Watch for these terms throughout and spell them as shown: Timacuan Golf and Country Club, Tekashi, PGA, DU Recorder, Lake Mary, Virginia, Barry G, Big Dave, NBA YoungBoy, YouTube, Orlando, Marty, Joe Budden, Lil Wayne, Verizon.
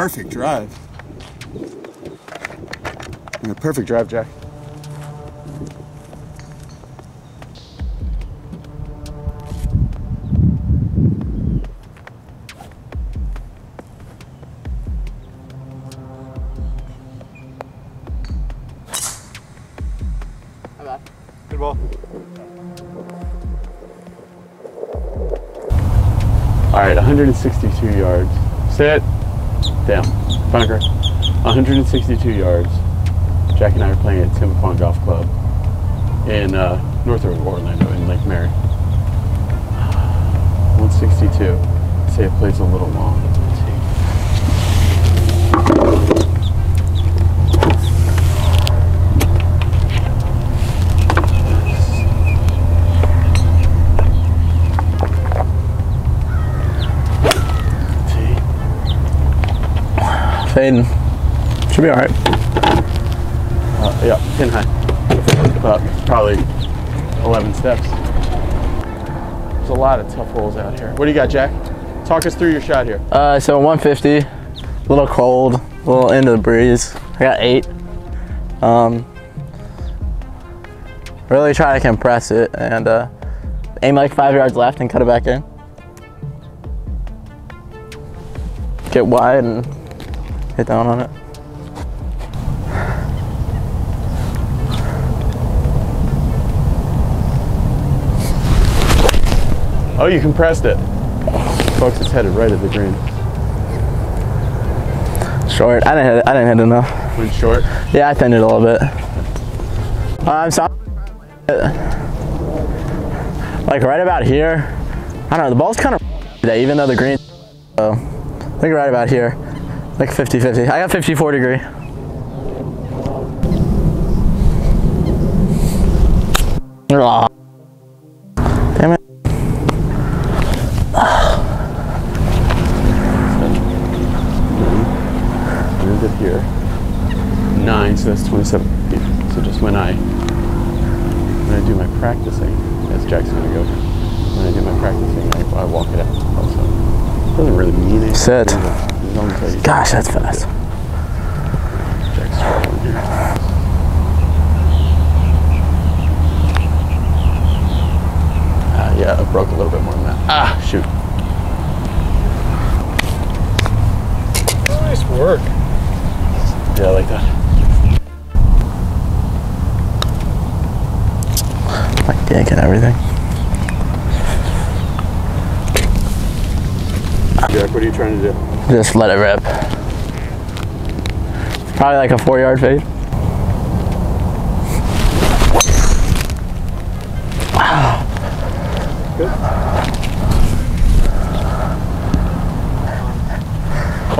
perfect drive. And a perfect drive, Jack. All right, 162 yards. Sit. Down. Bunker. 162 yards. Jack and I are playing at Timacuan Golf Club in north of Orlando in Lake Mary. 162. I'd say it plays a little long. Fading. Should be all right. Yeah, pin high. Probably 11 steps. There's a lot of tough holes out here. What do you got, Jack? Talk us through your shot here. So 150, a little cold, a little into the breeze. I got 8. Really try to compress it and aim like 5 yards left and cut it back in. Get wide and hit down on it. Oh, you compressed it. Folks, it's headed right at the green. Short. I didn't hit enough. Went short? Yeah, I thinned it a little bit. I'm sorry. Like right about here. I don't know, the ball's kind of today, even though the green. So I think right about here. Like 50-50. I got 54 degree. Damn it. End it here. 9, so that's 27 feet. So just when I do my practicing, as Jack's gonna go, when I do my practicing, I walk it out also. It doesn't really mean anything. Sit. Gosh, that's fast. Yeah, I broke a little bit more than that. Ah, shoot. Nice work. Yeah, I like that. Like dick and everything. Jack, what are you trying to do? Just let it rip. Probably like a 4-yard fade. Wow. Good.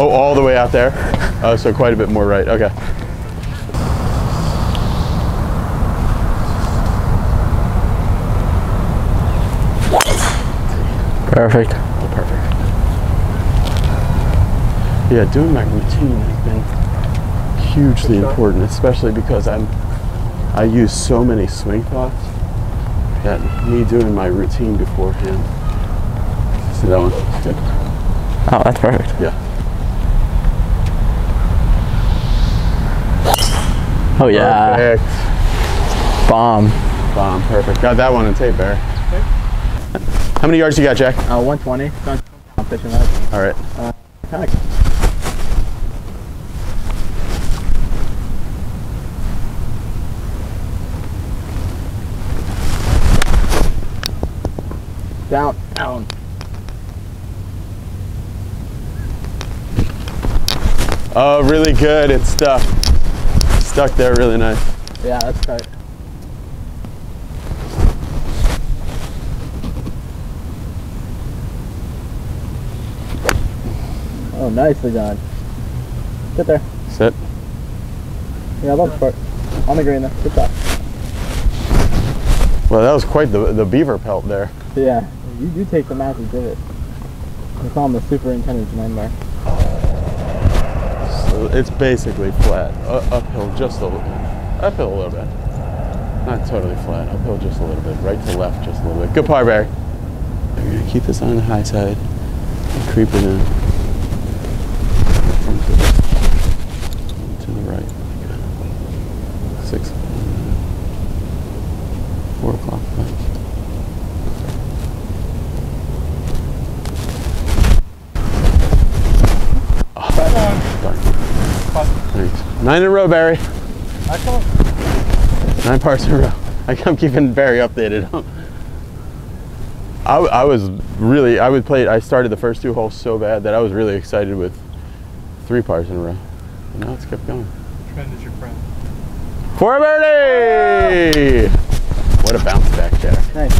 Oh, all the way out there? Oh, so quite a bit more right. Okay. Perfect. Oh, perfect. Yeah, doing my routine has been hugely important, especially because I use so many swing thoughts that me doing my routine beforehand. See that one? Good. Oh, that's perfect. Yeah. Oh yeah. Perfect. Bomb. Bomb. Perfect. Got that one on tape, Barry. Okay. How many yards you got, Jack? 120. I'm fishing that. All right. Down, down. Oh, really good. It's stuck. Stuck there really nice. Yeah, that's tight. Oh, nicely done. Sit there. Sit. Yeah, I love the part. On the green there. Good shot. Well, that was quite the beaver pelt there. Yeah. You do take the massive divot. It's on the superintendent's number. So it's basically flat. Uphill just a little bit. Uphill a little bit. Not totally flat. Uphill just a little bit. Right to left just a little bit. Good par, Barry. We're going to keep this on the high side. Creep it in. 6. 4 o'clock. Oh, 9 in a row, Barry. Excellent. 9 parts in a row. I'm keeping Barry updated. I was really, I started the first 2 holes so bad that I was really excited with 3 pars in a row. And now it's kept going. The trend is your friend. For a birdie! Oh. What a bounce back there. Nice.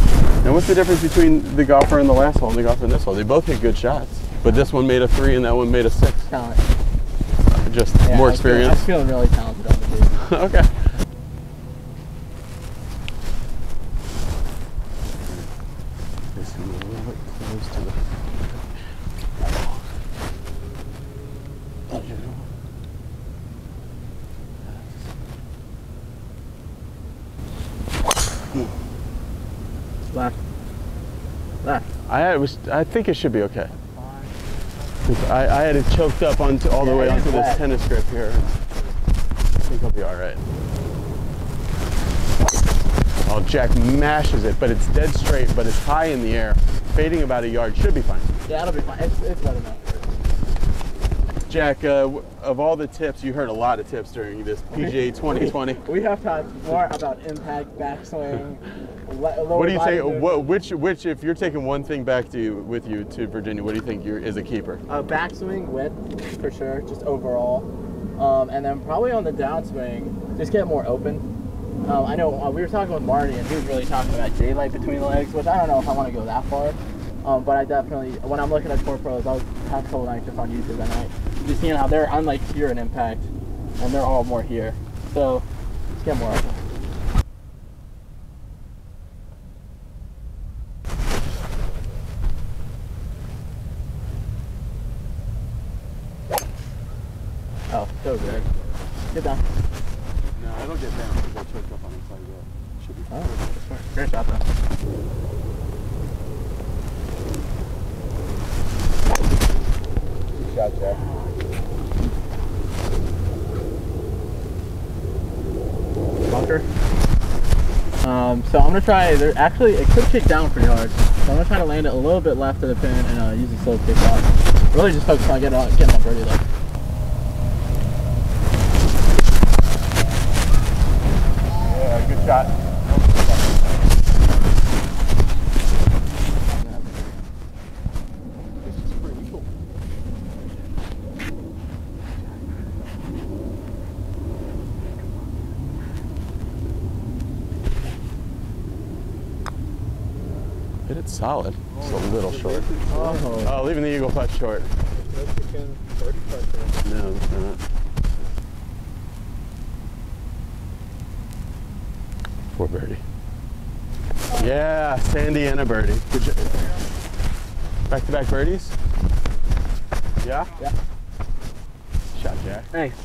Now what's the difference between the golfer in the last hole and the golfer in this hole? They both hit good shots, but this one made a 3 and that one made a 6. Talent. Just more experience. I feel really talented on the dude. Okay. I think it should be okay. I had it choked up onto, all the way onto this tennis grip here. I think I'll be all right. Oh, Jack mashes it, but it's dead straight, but it's high in the air, fading about a yard. Should be fine. Yeah, it'll be fine. It's better now. Jack, of all the tips, you heard a lot of tips during this PGA 2020. We have talked more about impact, backswing. What do you take? Which? If you're taking one thing back with you to Virginia, what do you think is a keeper? Backswing width for sure, just overall, and then probably on the downswing, just get more open. I know we were talking with Marty, and he was really talking about daylight between the legs, which I don't know if I want to go that far, but I definitely, when I'm looking at tour pros, I have a couple nights just on YouTube at night, just seeing how they're unlike here in impact, and they're all more here, so just get more open. Oh, so good. Get down. No, I don't get down because I choked up on the side of it. Should be fine. Oh, great shot, though. Good shot, Jack. Bunker. So I'm going to try, actually, it could kick down pretty hard. So I'm going to try to land it a little bit left of the pin and use the slow kick off. Really just focus on getting up birdie, though. Shot. This is pretty cool. Hit it solid. It's a little short. Oh, leaving the eagle putt short. No, it's not. 4 birdie. Yeah, Sandy and a birdie. Good job. Back-to-back birdies? Yeah? Yeah. Shot, Jack. Thanks.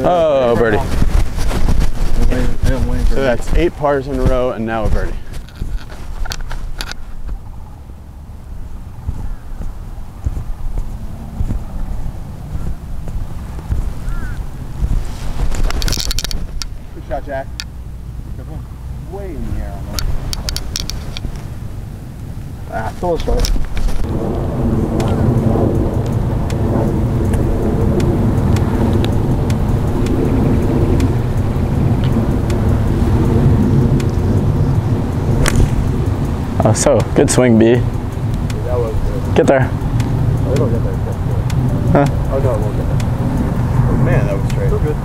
Oh, birdie. So that's 8 pars in a row and now a birdie. Jack. Way in the air on those. Ah, full short. Oh, so good swing, B. That was good. Get there. Oh, it'll get there. Huh? Oh, no, it won't get there. Oh, man, that was straight. So good.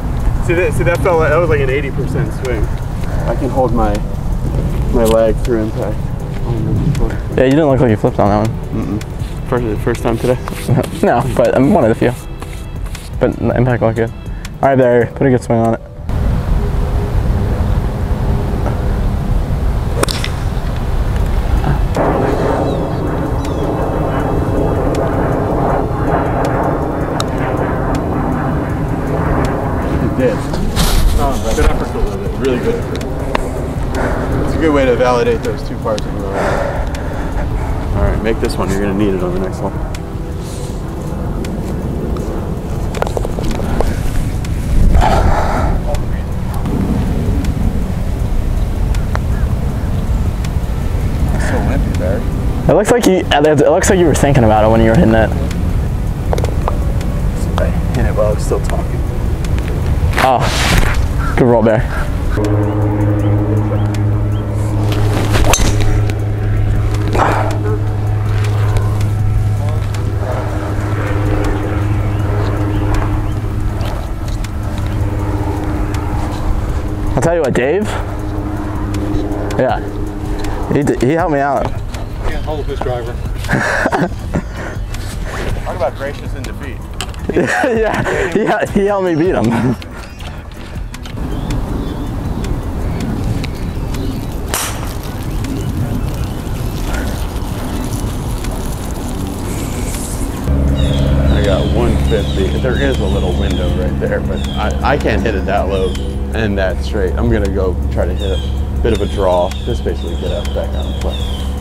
See that felt like, that was like an 80% swing. I can hold my lag through impact. Yeah, you didn't look like you flipped on that one. Mm-mm. First time today. No, but I'm one of the few. But the impact looked good. All right, there, put a good swing on it. Validate those 2 parts in a row. All right, make this one. You're going to need it on the next one. It looks like you. It looks like you were thinking about it when you were hitting it. I hit it while I was still talking. Oh, good roll there. I'll tell you what, Dave. Yeah, he helped me out. Can't hold this driver. Talk about gracious in defeat. Yeah, he helped me beat him. I got 150. There is a little window right there, but I can't hit it that low and that straight. I'm gonna go try to hit a bit of a draw. Just basically get up, back out and play.